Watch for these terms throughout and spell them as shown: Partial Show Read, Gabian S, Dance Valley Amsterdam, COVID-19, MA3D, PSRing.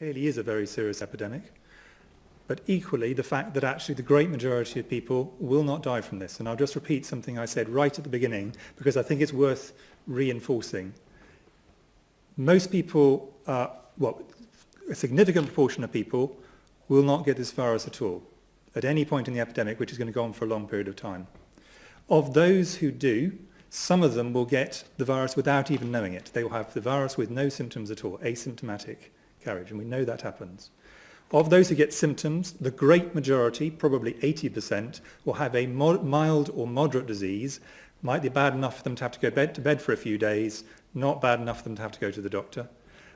clearly is a very serious epidemic, but equally the fact that actually the great majority of people will not die from this. And I'll just repeat something I said right at the beginning, because I think it's worth reinforcing. Most people, well, a significant proportion of people will not get this virus at all, at any point in the epidemic, which is going to go on for a long period of time. Of those who do, some of them will get the virus without even knowing it. They will have the virus with no symptoms at all, asymptomatic carriage, and we know that happens. Of those who get symptoms, the great majority, probably 80%, will have a mild or moderate disease. Might be bad enough for them to have to go to bed for a few days, not bad enough for them to have to go to the doctor.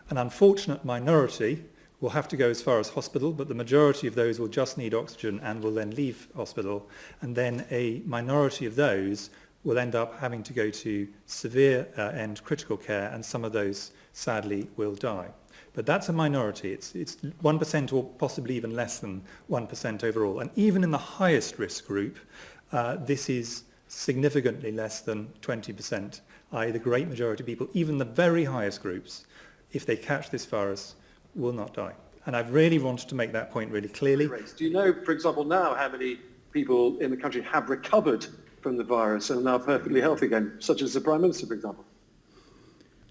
An unfortunate minority will have to go as far as hospital, but the majority of those will just need oxygen and will then leave hospital, and then a minority of those will end up having to go to severe and critical care, and some of those, sadly, will die. But that's a minority. It's 1% or possibly even less than 1% overall. And even in the highest risk group, this is significantly less than 20%, i.e. the great majority of people, even the very highest groups, if they catch this virus, will not die. And I've really wanted to make that point really clearly. Do you know, for example, now how many people in the country have recovered from the virus and are now perfectly healthy again, such as the Prime Minister, for example?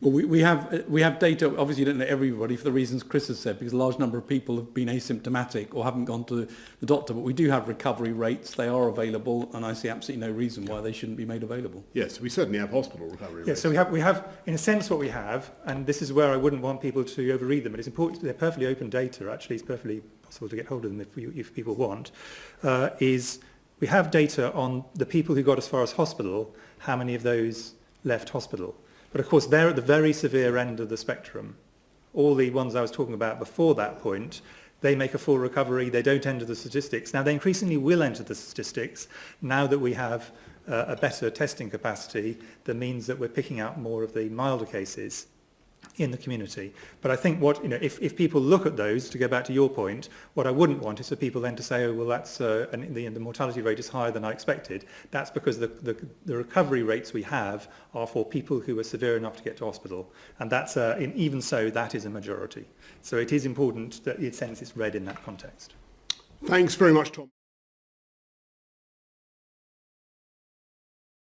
Well, we have data. Obviously, you don't know everybody for the reasons Chris has said, because a large number of people have been asymptomatic or haven't gone to the doctor. But we do have recovery rates. They are available, and I see absolutely no reason why they shouldn't be made available. Yes, we certainly have hospital recovery rates. So we have, in a sense, what we have, and this is where I wouldn't want people to overread them. But it's important. They're perfectly open data. Actually, it's perfectly possible to get hold of them if people want. Is we have data on the people who got as far as hospital. How many of those left hospital? But of course, they're at the very severe end of the spectrum. All the ones I was talking about before that point, they make a full recovery, they don't enter the statistics. Now, they increasingly will enter the statistics now that we have a better testing capacity that means that we're picking out more of the milder cases in the community. But I think what, you know, if people look at those, to go back to your point, what I wouldn't want is for people then to say, oh, well, that's, the mortality rate is higher than I expected. That's because the recovery rates we have are for people who are severe enough to get to hospital. And that's, even so, that is a majority. So it is important that, in a sense, it's read in that context. Thanks very much, Tom.